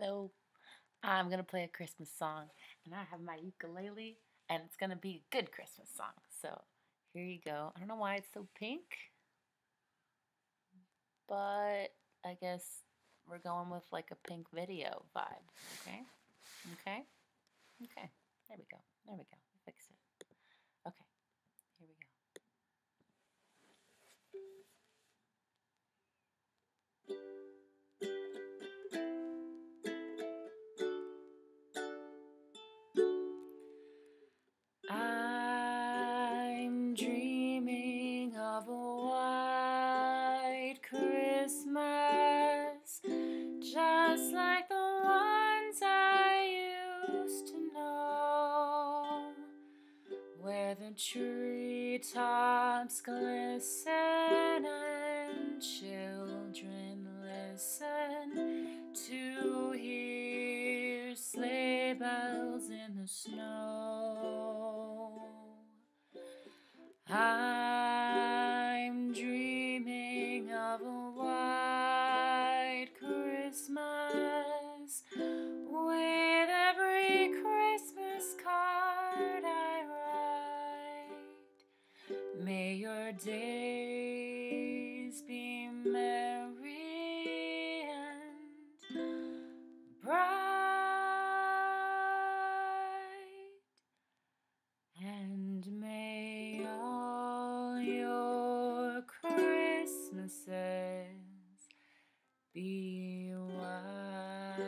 Hello, I'm gonna play a Christmas song, and I have my ukulele, and it's gonna be a good Christmas song. So here you go. I don't know why it's so pink, but I guess we're going with like a pink video vibe. Okay. There we go. Fix it. Okay, here we go. Of a white Christmas, just like the ones I used to know, where the treetops glisten and children listen to hear sleigh bells in the snow. I'm dreaming of a white Christmas, with every Christmas card I write. May your days be merry and bright, and may your Christmases be white.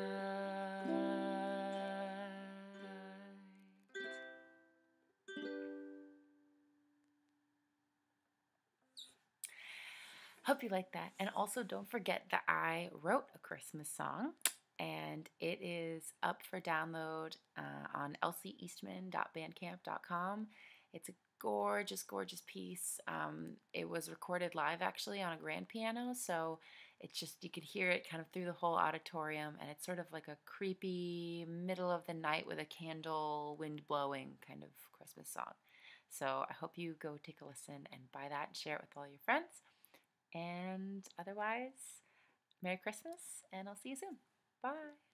Hope you like that. And also don't forget that I wrote a Christmas song, and it is up for download on elsieeastman.bandcamp.com. It's a gorgeous piece. It was recorded live actually on a grand piano, so it's just, you could hear it kind of through the whole auditorium, and it's sort of like a creepy middle of the night with a candle, wind blowing kind of Christmas song. So I hope you go take a listen and buy that and share it with all your friends. And otherwise, Merry Christmas, and I'll see you soon. Bye.